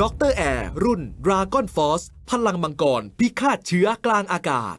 ดร.แอร์รุ่น Dragon Force พลังมังกรพิฆาตเชื้อกลางอากาศ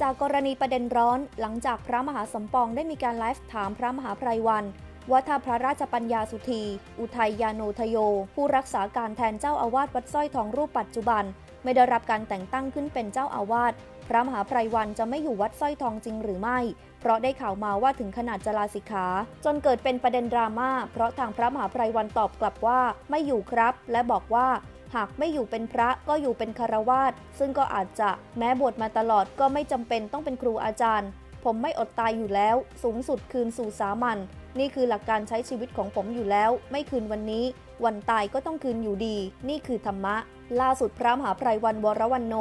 จากกรณีประเด็นร้อนหลังจากพระมหาสมปองได้มีการไลฟ์ถามพระมหาไพลวันว่าถ้าพระราชปัญญาสุธีอุทัยยาโนทโยผู้รักษาการแทนเจ้าอาวาสวัดสร้อยทองรูปปัจจุบันไม่ได้รับการแต่งตั้งขึ้นเป็นเจ้าอาวาสพระมหาไพลวันจะไม่อยู่วัดสร้อยทองจริงหรือไม่เพราะได้ข่าวมาว่าถึงขนาดจะลาสิกขาจนเกิดเป็นประเด็นดราม่าเพราะทางพระมหาไพลวันตอบกลับว่าไม่อยู่ครับและบอกว่าหากไม่อยู่เป็นพระก็อยู่เป็นฆราวาสซึ่งก็อาจจะแม้บวชมาตลอดก็ไม่จำเป็นต้องเป็นครูอาจารย์ผมไม่อดตายอยู่แล้วสูงสุดคืนสู่สามัญนี่คือหลักการใช้ชีวิตของผมอยู่แล้วไม่คืนวันนี้วันตายก็ต้องคืนอยู่ดีนี่คือธรรมะล่าสุดพระมหาไพลวันวรวันโน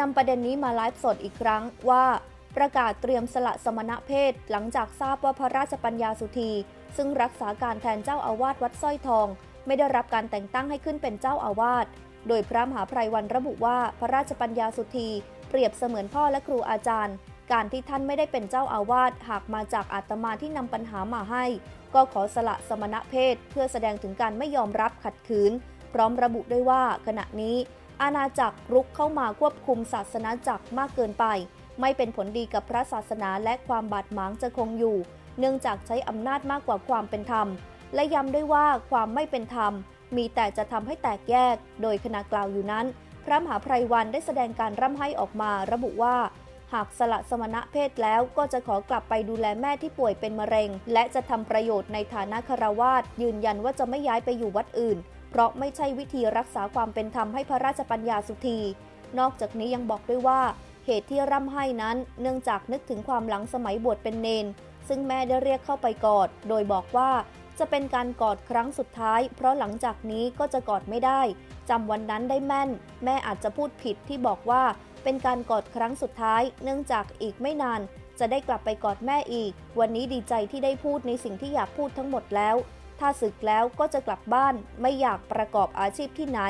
นำประเด็นนี้มาไลฟ์สดอีกครั้งว่าประกาศเตรียมสละสมณเพศหลังจากทราบว่าพระราชปัญญาสุธีซึ่งรักษาการแทนเจ้าอาวาสวัดสร้อยทองไม่ได้รับการแต่งตั้งให้ขึ้นเป็นเจ้าอาวาสโดยพระมหาไพลวันระบุว่าพระราชปัญญาสุธีเปรียบเสมือนพ่อและครูอาจารย์การที่ท่านไม่ได้เป็นเจ้าอาวาสหากมาจากอาตมาที่นำปัญหามาให้ก็ขอสละสมณเพศเพื่อแสดงถึงการไม่ยอมรับขัดขืนพร้อมระบุด้วยว่าขณะนี้อาณาจักรรุกเข้ามาควบคุมศาสนาจักรมากเกินไปไม่เป็นผลดีกับพระศาสนาและความบาดหมางจะคงอยู่เนื่องจากใช้อำนาจมากกว่าความเป็นธรรมและย้ำด้วยว่าความไม่เป็นธรรมมีแต่จะทำให้แตกแยกโดยขณะกล่าวอยู่นั้นพระมหาไพลวันได้แสดงการร่ำไห้ออกมาระบุว่าหากสละสมณเพศแล้วก็จะขอกลับไปดูแลแม่ที่ป่วยเป็นมะเร็งและจะทำประโยชน์ในฐานะฆราวาสยืนยันว่าจะไม่ย้ายไปอยู่วัดอื่นเพราะไม่ใช่วิธีรักษาความเป็นธรรมให้พระราชปัญญาสุธีนอกจากนี้ยังบอกด้วยว่าเหตุที่ร่ำไห้นั้นเนื่องจากนึกถึงความหลังสมัยบวชเป็นเณรซึ่งแม่ได้เรียกเข้าไปกอดโดยบอกว่าจะเป็นการกอดครั้งสุดท้ายเพราะหลังจากนี้ก็จะกอดไม่ได้จำวันนั้นได้แม่นแม่อาจจะพูดผิดที่บอกว่าเป็นการกอดครั้งสุดท้ายเนื่องจากอีกไม่นานจะได้กลับไปกอดแม่อีกวันนี้ดีใจที่ได้พูดในสิ่งที่อยากพูดทั้งหมดแล้วถ้าศึกแล้วก็จะกลับบ้านไม่อยากประกอบอาชีพที่ไหน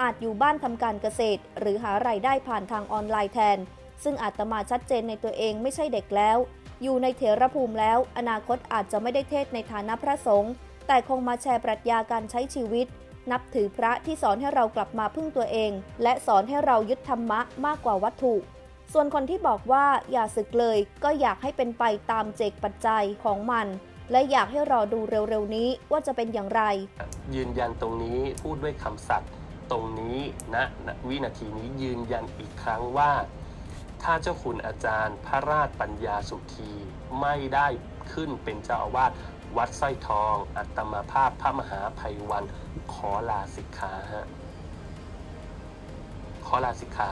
อาจอยู่บ้านทำการเกษตรหรือหารายได้ผ่านทางออนไลน์แทนซึ่งอาตมาชัดเจนในตัวเองไม่ใช่เด็กแล้วอยู่ในเถรภูมิแล้วอนาคตอาจจะไม่ได้เทศในฐานะพระสงฆ์แต่คงมาแชร์ปรัชญาการใช้ชีวิตนับถือพระที่สอนให้เรากลับมาพึ่งตัวเองและสอนให้เรายึดธรรมะมากกว่าวัตถุส่วนคนที่บอกว่าอย่าสึกเลยก็อยากให้เป็นไปตามเจกปัจจัยของมันและอยากให้รอดูเร็วๆนี้ว่าจะเป็นอย่างไรยืนยันตรงนี้พูดด้วยคำสัตย์ตรงนี้นะวินาทีนี้ยืนยันอีกครั้งว่าถ้าเจ้าคุณอาจารย์พระราชปัญญาสุธีไม่ได้ขึ้นเป็นเจ้าอาวาสวัดสร้อยทองอัตมาภาพพระมหาไพวันขอลาสิกขาฮะขอลาสิกขา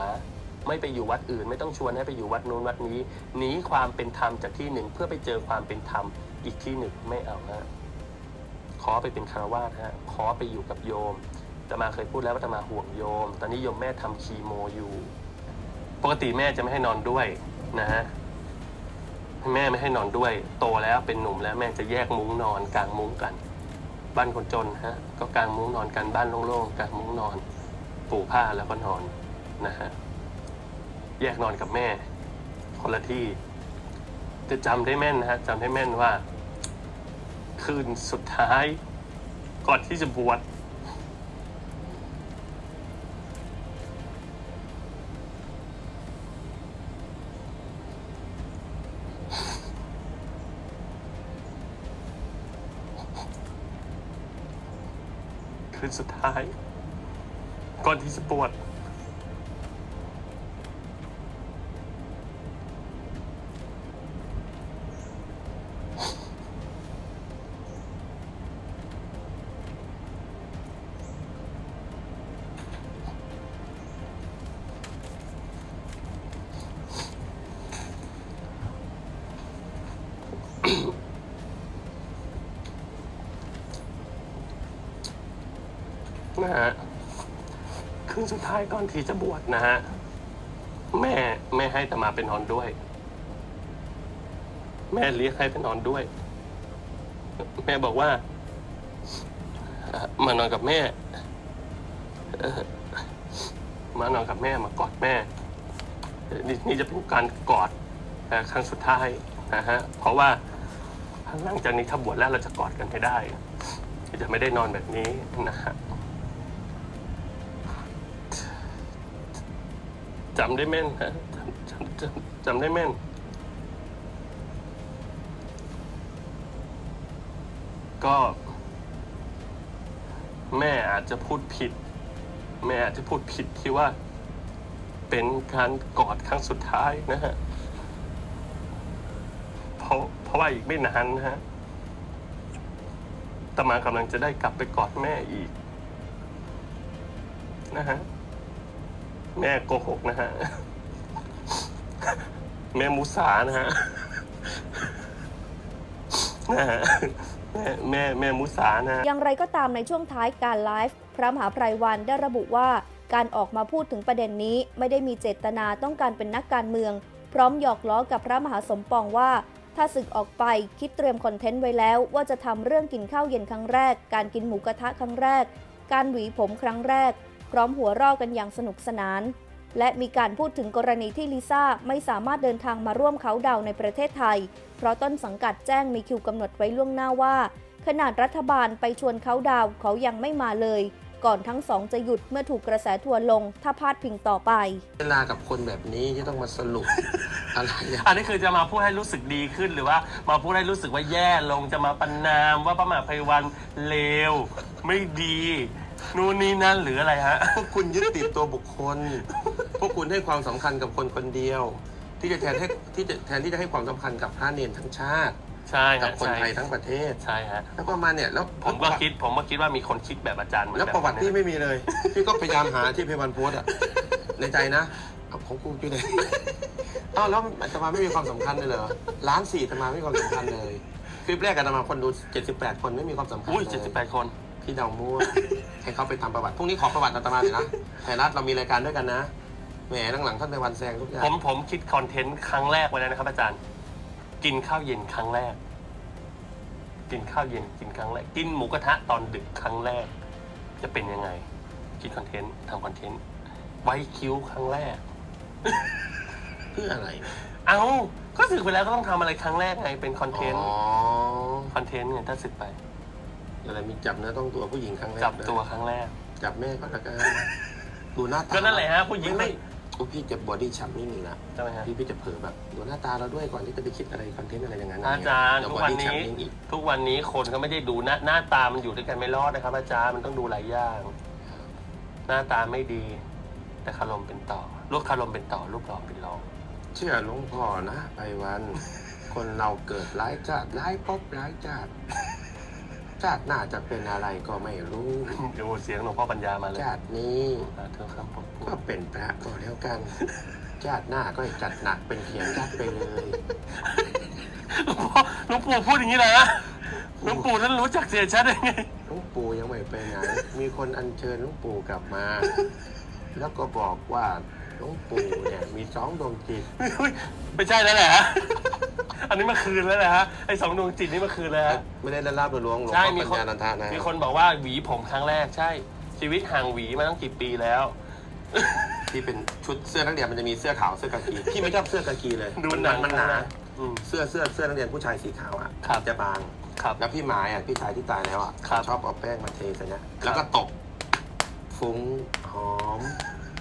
ไม่ไปอยู่วัดอื่นไม่ต้องชวนให้ไปอยู่วัดนู้นวัดนี้หนีความเป็นธรรมจากที่หนึ่งเพื่อไปเจอความเป็นธรรมอีกที่หนึ่งไม่เอาฮะขอไปเป็นฆราวาสฮะขอไปอยู่กับโยมอาตมาเคยพูดแล้วว่าอาตมาห่วงโยมตอนนี้โยมแม่ทำคีโมอยู่ปกติแม่จะไม่ให้นอนด้วยนะฮะแม่ไม่ให้นอนด้วยโตแล้วเป็นหนุ่มแล้วแม่จะแยกมุ้งนอนกลางมุ้งกันบ้านคนจนฮะก็กลางมุ้งนอนกันบ้านโล่งๆกลางมุ้งนอนปูผ้าแล้วก็นอนนะฮะแยกนอนกับแม่คนละที่จะจำได้แม่นนะฮะจำได้แม่นว่าคืนสุดท้ายก่อนที่จะบวชคืนสุดท้ายก่อนที่จะปวดนะฮะคืนสุดท้ายก่อนที่จะบวชนะฮะแม่ให้แต่มาไปนอนด้วยแม่เรียกให้ไปนอนด้วยแม่บอกว่ามานอนกับแม่มานอนกับแม่มากอดแม่นี่จะเป็นการกอดครั้งสุดท้ายนะฮะเพราะว่าหลังจากนี้ถ้าบวชแล้วเราจะกอดกันไม่ได้จะไม่ได้นอนแบบนี้นะฮะ จำได้แม่นฮะจำได้แม่นก็แม่อาจจะพูดผิดที่ว่าเป็นการกอดครั้งสุดท้ายนะฮะเพราะว่าอีกไม่นานนะฮะตมากำลังจะได้กลับไปกอดแม่อีกนะฮะแม่โกหกนะฮะแม่มุสานะฮะแม่มุสานะอย่างไรก็ตามในช่วงท้ายการไลฟ์พระมหาไพรวันได้ระบุว่าการออกมาพูดถึงประเด็นนี้ไม่ได้มีเจตนาต้องการเป็นนักการเมืองพร้อมหยอกล้อกับพระมหาสมปองว่าถ้าสึกออกไปคิดเตรียมคอนเทนต์ไว้แล้วว่าจะทำเรื่องกินข้าวเย็นครั้งแรกการกินหมูกระทะครั้งแรกการหวีผมครั้งแรกพร้อมหัวเราะกันอย่างสนุกสนานและมีการพูดถึงกรณีที่ลิซ่าไม่สามารถเดินทางมาร่วมเขาดาวในประเทศไทยเพราะต้นสังกัดแจ้งมีคิวกำหนดไว้ล่วงหน้าว่าขนาดรัฐบาลไปชวนเขาดาวเขายังไม่มาเลยก่อนทั้งสองจะหยุดเมื่อถูกกระแสทัวร์ลงถ้าพาดพิงต่อไปเวลากับคนแบบนี้ที่ต้องมาสรุปอะไรอันนี้คือจะมาพูดให้รู้สึกดีขึ้นหรือว่ามาพูดให้รู้สึกว่าแย่ลงจะมาประนามว่าพระมหาไพวันเลวไม่ดีนู่นนี่นั่นหรืออะไรฮะพวกคุณยึดติดตัวบุคคลพวกคุณให้ความสำคัญกับคนคนเดียวที่จะแทนที่จะให้ความสำคัญกับพระเนรทั้งชาติใช่กับคนไทยทั้งประเทศใช่ฮะแล้วประมาณเนี่ยแล้วผมก็คิดว่ามีคนคิดแบบอาจารย์แล้วประวัติที่ไม่มีเลยพี่ก็พยายามหาที่ไพวันโพสต์อ่ะในใจนะของกูอยู่ไหนอ้าวแล้วอาตมาไม่มีความสำคัญเลยเหรอ1.4 ล้านอาตมาไม่มีความสำคัญเลยคลิปแรกอาตมาคนดู78 คนไม่มีความสำคัญอุ้ย78 คนพี่เดามั่วให้เขาไปทำประวัติพรุ่งนี้ขอประวัติอาตมาหน่อยนะไทยรัฐเรามีรายการด้วยกันนะแหมหลังๆท่านไพวันแซงทุกอย่างผมคิดคอนเทนต์ครั้งแรกไว้แล้วนะครับอาจารย์กินข้าวเย็นครั้งแรกกินข้าวเย็นกินครั้งแรกกินหมูกระทะตอนดึกครั้งแรกจะเป็นยังไงคิดคอนเทนต์ทำคอนเทนต์ไว้คิ้วครั้งแรกเพื่ออะไรเอาก็สึกไปแล้วก็ต้องทำอะไรครั้งแรกไงเป็นคอนเทนต์คอนเทนต์ไงถ้าสึกไปอะไรมีจับเนื้อต้องตัวผู้หญิงครั้งแรกจับตัวครั้งแรกจับแม่ก็แล้วกันดูหน้าตาก็นั่นแหละฮะผู้หญิงไม่พี่จะบอดี้ชัมนิดนึงนะพี่จะเผลอแบบดูหน้าตาเราด้วยก่อนที่จะไปคิดอะไรคอนเทนต์อะไรอย่างนั้นอาจารย์ทุกวันนี้คนก็ไม่ได้ดูหน้าตามันอยู่ด้วยกันไม่รอดนะครับอาจารย์มันต้องดูหลายอย่างหน้าตาไม่ดีแต่คารมเป็นต่อลูกคารมเป็นต่อลูกหลอกเป็นรองเชื่อหลวงพ่อนะไพวันคนเราเกิดร้ายจัดร้ายป๊อบร้ายจัดชาติน่าจะเป็นอะไรก็ไม่รู้โอ้เสียงหลวงพ่อปัญญามาเลยชาตินี้ก็เป็นพระก็แล้วกันชาติหน้าก็จัดหนักเป็นเถียงยัดไปเลยหลวงปู่พูดอย่างนี้เลยนะหลวงปู่นั้นรู้จักเสียชัดได้ไงหลวงปู่ยังไม่ไปไหนมีคนอัญเชิญหลวงปู่กลับมาแล้วก็บอกว่าหลวงปู่เนี่ยมี2 ดวงจิตไม่ใช่แล้วแหละอันนี้มาคืนแล้วแหละฮะไอ้2 ดวงจิตนี่มาคืนแล้วไม่ได้ลาบหลวงใช่มีคนบอกว่าหวีผมครั้งแรกใช่ชีวิตห่างหวีมาตั้งกี่ปีแล้วที่เป็นชุดเสื้อนักเรียนมันจะมีเสื้อขาวเสื้อกากีพี่ไม่ชอบเสื้อกากีเลยมันหนาเสื้อนักเรียนผู้ชายสีขาวอ่ะจะบางแล้วพี่หมายอ่ะพี่ชายที่ตายแล้วอ่ะชอบเอาแป้งมาเทใส่นะแล้วก็ตกฟุ้งหอม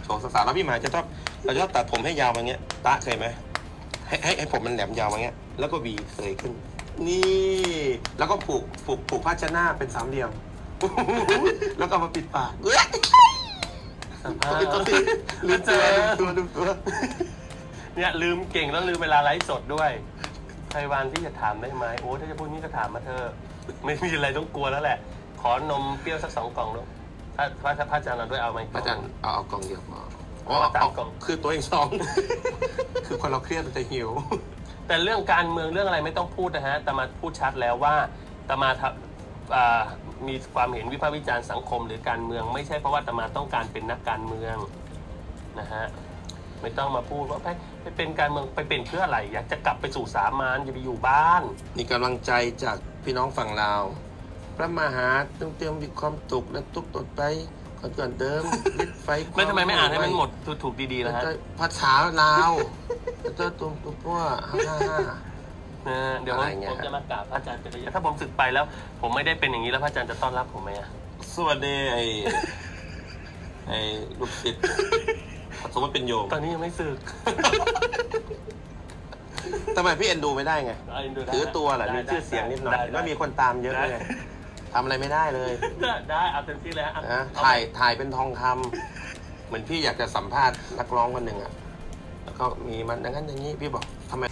โฉมสาวแล้วพี่หมายจะชอบเราชอบตัดผมให้ยาวอย่างเงี้ยตะเคยไหมให้ผมมันแหลมยาวอย่างเงี้ยแล้วก็วีเสยขึ้นนี่แล้วก็ผูกผ้าชนะเป็น3 เหลี่ยมแล้วก็มาปิดปากลืมตัวเนี่ยลืมเก่งแล้วลืมเวลาไลฟ์สดด้วยไพวันที่จะถามได้ไหมโอ้ถ้าจะพูดนี้ก็ถามมาเธอไม่มีอะไรต้องกลัวแล้วแหละขอนมเปรี้ยวสัก2 กล่องลูกถ้าพระอาจารย์เราด้วยเอาไหมพระอาจารย์เอากล่องเดียวมาคือตัวเอง2คือคนเราเครียดจะหิวแต่เรื่องการเมืองเรื่องอะไรไม่ต้องพูดนะฮะแต่มาพูดชัดแล้วว่าแต่มามีความเห็นวิพากษ์วิจารณ์สังคมหรือการเมืองไม่ใช่เพราะว่าแต่มาต้องการเป็นนักการเมืองนะฮะไม่ต้องมาพูดว่าไปเป็นการเมืองไปเป็นเพื่ออะไรอยากจะกลับไปสู่สามัญจะไปอยู่บ้านนี่กำลังใจจากพี่น้องฝั่งลาวพระมหาเตรียมมีความตุกและตุกตดไปก่อนเดิมลิดไฟไม่ทำไมไม่อ่านให้มันหมดถูกดีๆนะฮะภาษาลาวตัวตุ้มพวกเดี๋ยวผมจะมากราบพระอาจารย์ถ้าผมสึกไปแล้วผมไม่ได้เป็นอย่างนี้แล้วพระอาจารย์จะต้อนรับผมไหมอ่ะสวัสดีไอ้ลูกศิษย์ สมมติเป็นโยมตอนนี้ยังไม่สึกทำไมพี่เอ็นดูไม่ได้ไงถือตัวแหละมีชื่อเสียงนิดหน่อยแล้วมีคนตามเยอะเลยทำอะไรไม่ได้เลยได้เอาเต็มที่แล้วนะถ่ายเป็นทองคำเหมือนพี่อยากจะสัมภาษณ์นักร้องคนหนึ่งอ่ะแล้วก็มีมันอย่างนั้นอย่างนี้พี่บอกทำไม